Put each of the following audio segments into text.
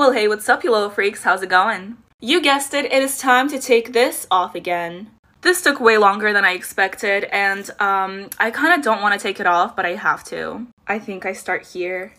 Well, hey, what's up, you little freaks? How's it going? You guessed it, it is time to take this off again. This took way longer than I expected, and I kind of don't want to take it off, but I have to. I think I start here.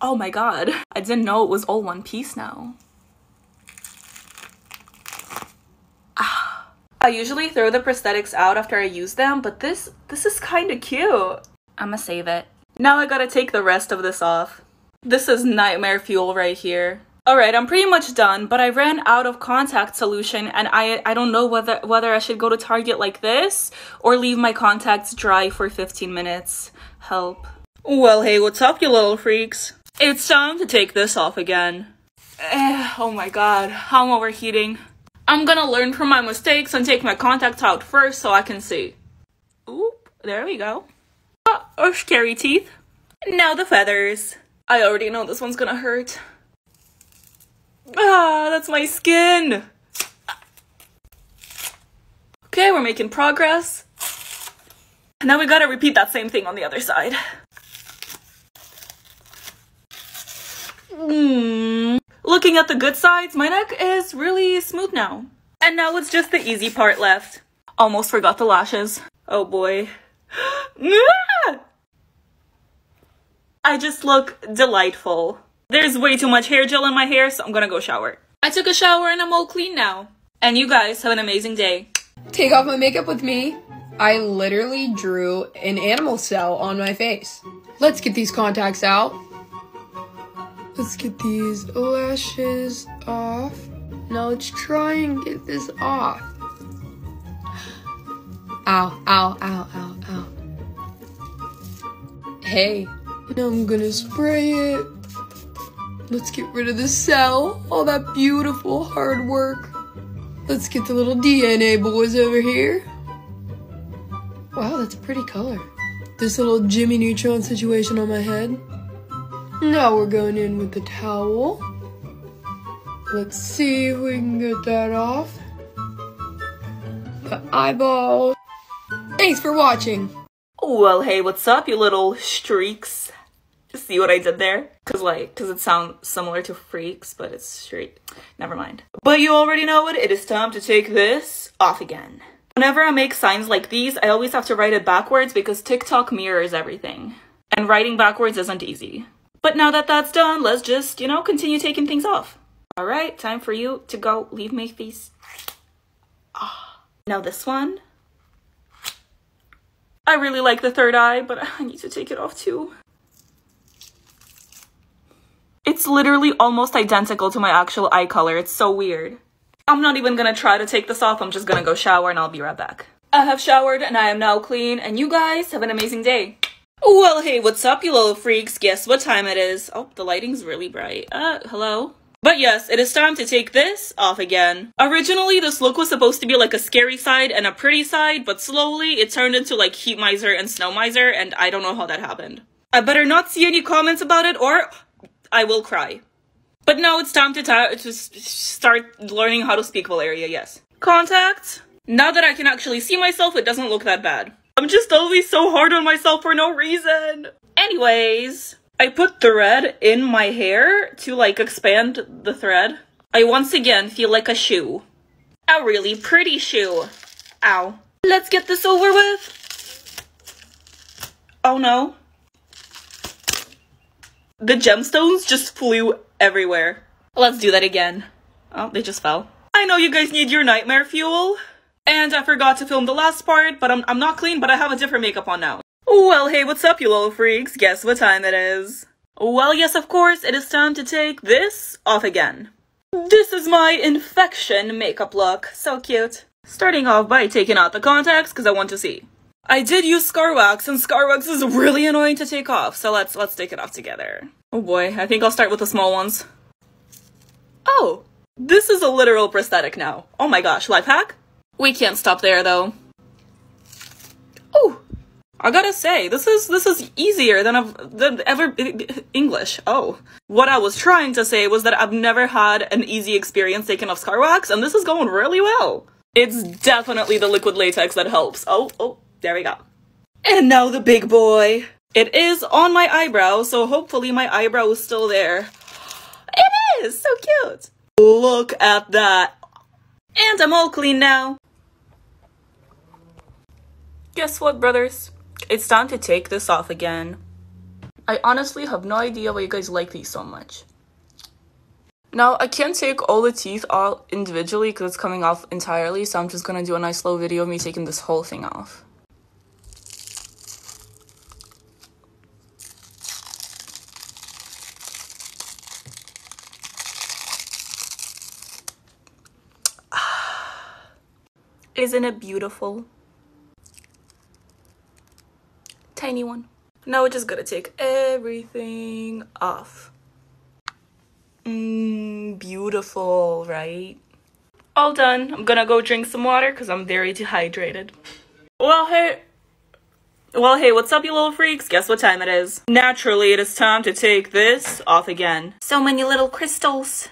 Oh my god, I didn't know it was all one piece now. I usually throw the prosthetics out after I use them, but this is kind of cute. I'ma save it. Now I gotta take the rest of this off. This is nightmare fuel right here. Alright, I'm pretty much done, but I ran out of contact solution, and I don't know whether I should go to Target like this or leave my contacts dry for 15 minutes. Help. Well, hey, what's up, you little freaks? It's time to take this off again. Oh my god, I'm overheating. I'm gonna learn from my mistakes and take my contacts out first so I can see. Oop, there we go. Oh, scary teeth. Now the feathers. I already know this one's gonna hurt. Ah, that's my skin. Okay, we're making progress. Now we gotta repeat that same thing on the other side. Looking at the good sides, my neck is really smooth now. And now it's just the easy part left. Almost forgot the lashes. Oh boy. I just look delightful. There's way too much hair gel in my hair, so I'm gonna go shower. I took a shower and I'm all clean now. And you guys have an amazing day. Take off my makeup with me. I literally drew an animal cell on my face. Let's get these contacts out. Let's get these lashes off. Now let's try and get this off. Ow, ow, ow, ow, ow. Hey, now I'm gonna spray it. Let's get rid of the cell. All that beautiful hard work. Let's get the little DNA boys over here. Wow, that's a pretty color. This little Jimmy Neutron situation on my head. Now we're going in with the towel. Let's see if we can get that off. The eyeball. Thanks for watching. Well, hey, what's up, you little streaks? See what I did there? Cause it sounds similar to freaks, but it's streak. Never mind. But you already know it. It is time to take this off again. Whenever I make signs like these, I always have to write it backwards because TikTok mirrors everything. And writing backwards isn't easy. But now that that's done, let's just, you know, continue taking things off. All right, time for you to go leave my face. Oh, now this one. I really like the third eye, but I need to take it off too. It's literally almost identical to my actual eye color. It's so weird. I'm not even gonna try to take this off. I'm just gonna go shower and I'll be right back. I have showered and I am now clean, and you guys have an amazing day. Well, hey, what's up, you little freaks? Guess what time it is? Oh, the lighting's really bright. Hello? But yes, it is time to take this off again. Originally, this look was supposed to be like a scary side and a pretty side, but slowly it turned into like heat miser and snow miser, and I don't know how that happened. I better not see any comments about it or I will cry. But now it's time to start learning how to speak Valeria, yes. Contacts. Now that I can actually see myself, it doesn't look that bad. I'm just always so hard on myself for no reason. Anyways, I put thread in my hair to like expand the thread. I once again feel like a shoe. A really pretty shoe. Ow. Let's get this over with. Oh no. The gemstones just flew everywhere. Let's do that again. Oh, they just fell. I know you guys need your nightmare fuel. And I forgot to film the last part, but I'm not clean, but I have a different makeup on now. Well, hey, what's up, you little freaks? Guess what time it is? Well, yes, of course, it is time to take this off again. This is my infection makeup look. So cute. Starting off by taking out the contacts because I want to see. I did use scar wax, and scar wax is really annoying to take off, so let's take it off together. Oh boy, I think I'll start with the small ones. Oh, this is a literal prosthetic now. Oh my gosh, life hack? We can't stop there though. Oh, I gotta say, this is easier than ever English. Oh, what I was trying to say was that I've never had an easy experience taking off scar wax, and this is going really well. It's definitely the liquid latex that helps. Oh, there we go. And now the big boy. It is on my eyebrow, so hopefully my eyebrow is still there. It is! So cute! Look at that! And I'm all clean now! Guess what, brothers? It's time to take this off again. I honestly have no idea why you guys like these so much. Now, I can't take all the teeth all individually because it's coming off entirely, so I'm just gonna do a nice slow video of me taking this whole thing off. Isn't it beautiful? Tiny one. Now we're just gonna take everything off. Beautiful, right? All done. I'm gonna go drink some water because I'm very dehydrated. Well, hey, what's up, you little freaks? Guess what time it is? Naturally, it is time to take this off again. So many little crystals.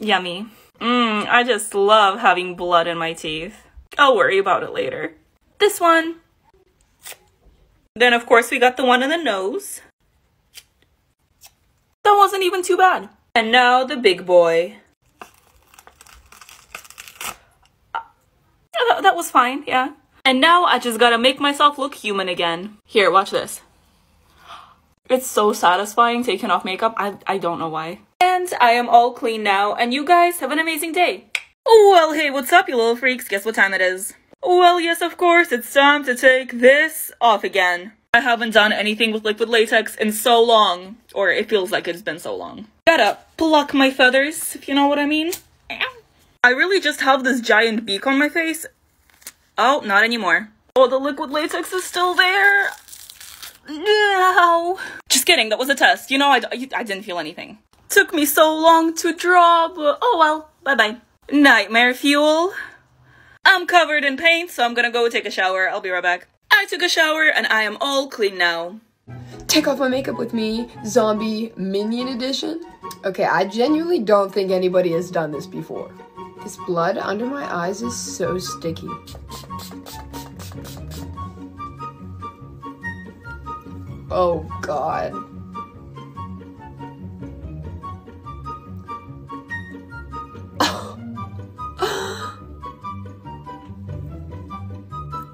Yummy. I just love having blood in my teeth. I'll worry about it later. This one. Then, of course, we got the one in the nose. That wasn't even too bad. And now the big boy. That was fine, yeah. And now I just gotta make myself look human again. Here, watch this. It's so satisfying taking off makeup. I don't know why. And I am all clean now, and you guys have an amazing day. Well, hey, what's up, you little freaks? Guess what time it is? Well, yes, of course, it's time to take this off again. I haven't done anything with liquid latex in so long, or it feels like it's been so long. Gotta pluck my feathers, if you know what I mean. I really just have this giant beak on my face. Oh, not anymore. Oh, the liquid latex is still there. No. Just kidding, that was a test. You know, I didn't feel anything. Took me so long to draw, but oh well, bye-bye. Nightmare fuel. I'm covered in paint, so I'm gonna go take a shower. I'll be right back. I took a shower and I am all clean now. Take off my makeup with me, zombie minion edition. Okay, I genuinely don't think anybody has done this before. This blood under my eyes is so sticky. Oh God.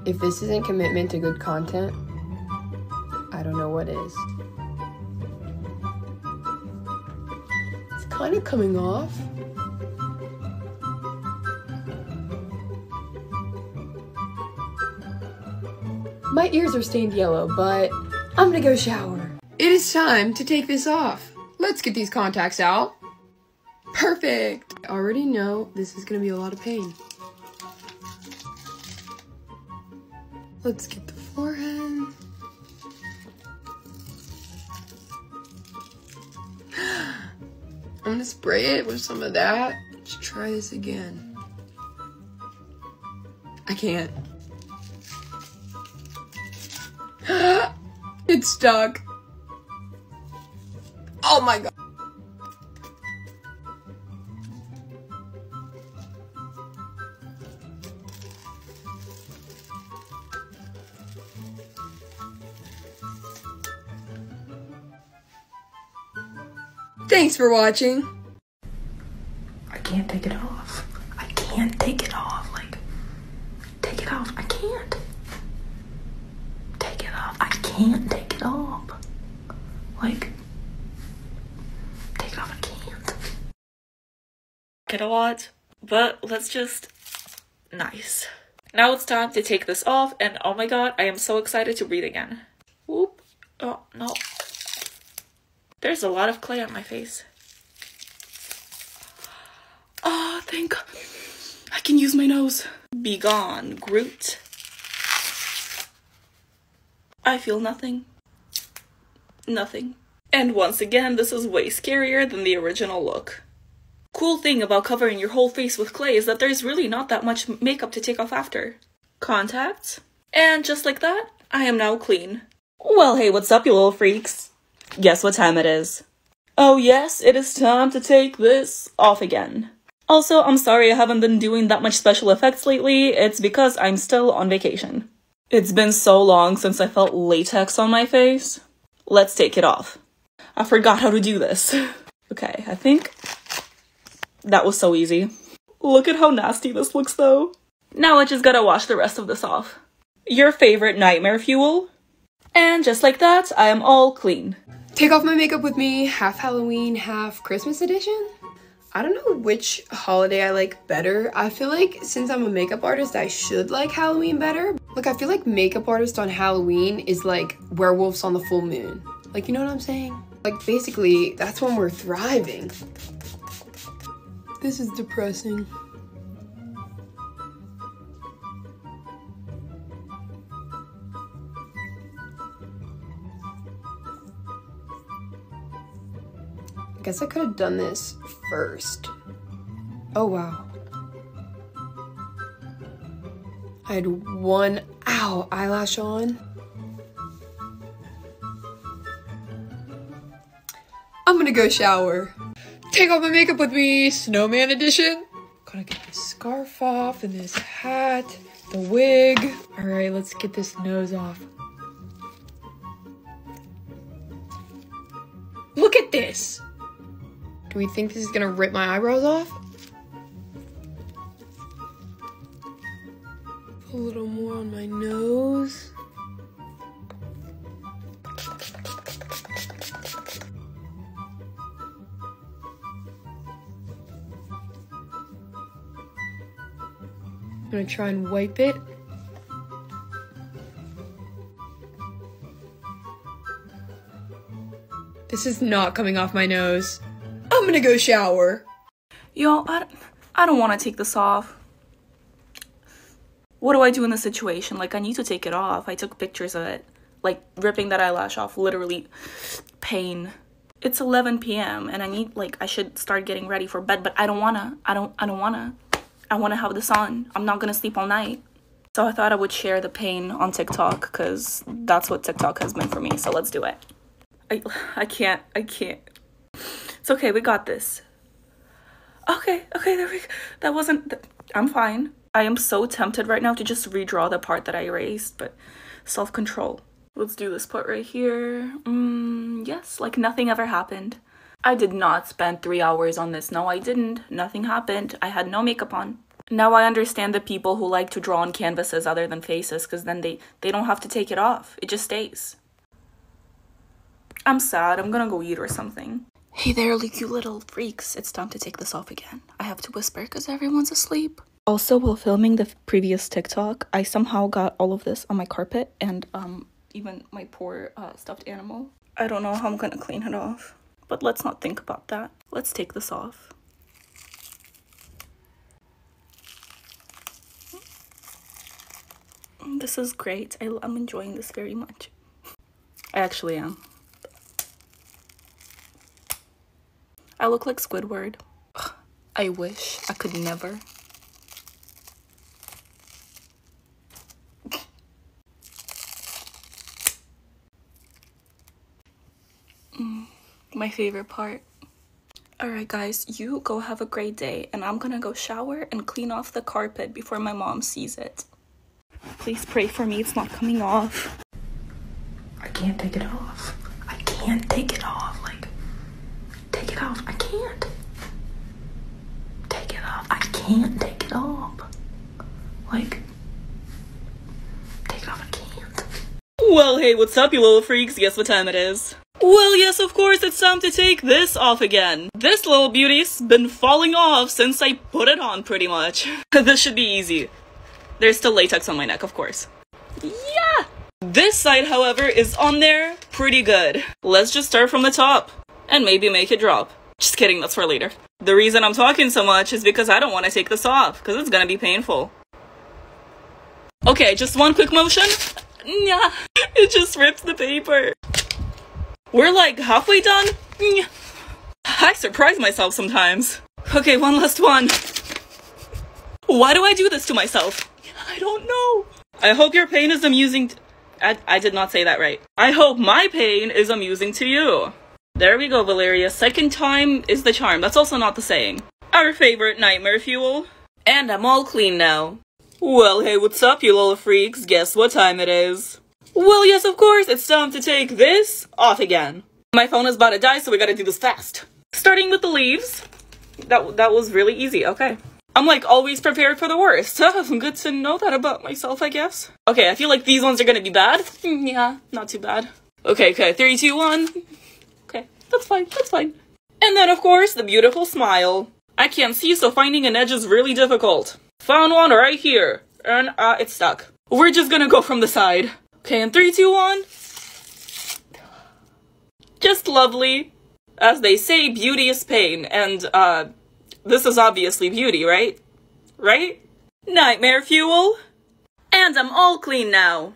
If this isn't commitment to good content, I don't know what is. It's kind of coming off. My ears are stained yellow, but I'm gonna go shower. It is time to take this off. Let's get these contacts out. Perfect. I already know this is gonna be a lot of pain. Let's get the forehead. I'm gonna spray it with some of that. Let's try this again. I can't. It's stuck. Oh my God. Thanks for watching. I can't take it off. I can't take it off. Like, take it off. I can't. Take it off. I can't take it off. Like, take it off. I can't. Get a lot, but let's just, nice. Now it's time to take this off, and oh my God, I am so excited to breathe again. Whoop. Oh, no. There's a lot of clay on my face. Oh, thank God. I can use my nose. Be gone, Groot. I feel nothing. Nothing. And once again, this is way scarier than the original look. Cool thing about covering your whole face with clay is that there's really not that much makeup to take off after. Contacts. And just like that, I am now clean. Well, hey, what's up, you little freaks? Guess what time it is? Oh yes, it is time to take this off again. Also, I'm sorry I haven't been doing that much special effects lately. It's because I'm still on vacation. It's been so long since I felt latex on my face. Let's take it off. I forgot how to do this. Okay, I think that was so easy. Look at how nasty this looks though. Now I just gotta wash the rest of this off. Your favorite nightmare fuel. And just like that, I am all clean. Take off my makeup with me, half Halloween, half Christmas edition? I don't know which holiday I like better. I feel like since I'm a makeup artist, I should like Halloween better. Like, I feel like makeup artist on Halloween is like werewolves on the full moon. Like, you know what I'm saying? Like, basically, that's when we're thriving. This is depressing. I guess I could have done this first. Oh wow. I had one eyelash on. I'm gonna go shower. Take off my makeup with me, snowman edition. Gotta get this scarf off and this hat, the wig. All right, let's get this nose off. Look at this. Do we think this is gonna rip my eyebrows off? A little more on my nose. I'm gonna try and wipe it. This is not coming off my nose. I'm gonna go shower. Y'all, I don't wanna take this off. What do I do in this situation? Like, I need to take it off. I took pictures of it. Like, ripping that eyelash off, literally, pain. It's 11 p.m. and I need, like, I should start getting ready for bed, but I don't wanna. I don't wanna. I wanna have this on. I'm not gonna sleep all night. So I thought I would share the pain on TikTok, because that's what TikTok has been for me, so let's do it. I can't. It's okay, we got this. Okay, there we go. That wasn't, I'm fine. I am so tempted right now to just redraw the part that I erased, but self-control. Let's do this part right here. Yes, like nothing ever happened. I did not spend 3 hours on this. No, I didn't. Nothing happened. I had no makeup on. Now I understand the people who like to draw on canvases other than faces, because then they don't have to take it off. It just stays. I'm sad. I'm gonna go eat or something. Hey there, you little freaks. It's time to take this off again. I have to whisper because everyone's asleep. Also, while filming the previous TikTok, I somehow got all of this on my carpet and even my poor stuffed animal. I don't know how I'm gonna clean it off, but let's not think about that. Let's take this off. This is great. I'm enjoying this very much. I actually am. I look like Squidward. Ugh, I wish. I could never. My favorite part. Alright guys, you go have a great day, and I'm gonna go shower and clean off the carpet before my mom sees it. Please pray for me, it's not coming off. I can't take it off. I can't take it off. Like, take it off. I can't take it off. I can't take it off. Like, take it off. I can't. Well, hey, what's up, you little freaks? Guess what time it is? Well, yes, of course, it's time to take this off again. This little beauty's been falling off since I put it on, pretty much. This should be easy. There's still latex on my neck, of course. Yeah! This side, however, is on there pretty good. Let's just start from the top. And maybe make it drop. Just kidding, that's for later. The reason I'm talking so much is because I don't want to take this off, because it's gonna be painful. Okay, just one quick motion. Yeah, it just rips the paper. We're like halfway done. I surprise myself sometimes. Okay, one last one. Why do I do this to myself? I don't know. I hope your pain is amusing I did not say that right. I hope my pain is amusing to you. There we go, Valeria. Second time is the charm. That's also not the saying. Our favorite nightmare fuel. And I'm all clean now. Well, hey, what's up, you Lola freaks? Guess what time it is? Well, yes, of course, it's time to take this off again. My phone is about to die, so we gotta do this fast. Starting with the leaves. That was really easy, okay. I'm like always prepared for the worst. Good to know that about myself, I guess. Okay, I feel like these ones are gonna be bad. Yeah, not too bad. Okay, 3, 2, 1. Okay, that's fine. And then, of course, the beautiful smile. I can't see, so finding an edge is really difficult. Found one right here, and it's stuck. We're just gonna go from the side. Okay, in 3, 2, 1. Just lovely. As they say, beauty is pain, and this is obviously beauty, right? Nightmare fuel. And I'm all clean now.